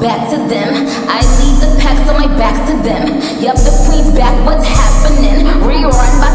back to them. I lead the pack, so my back's to them. Yup, the queen's back, what's happening? Rerun by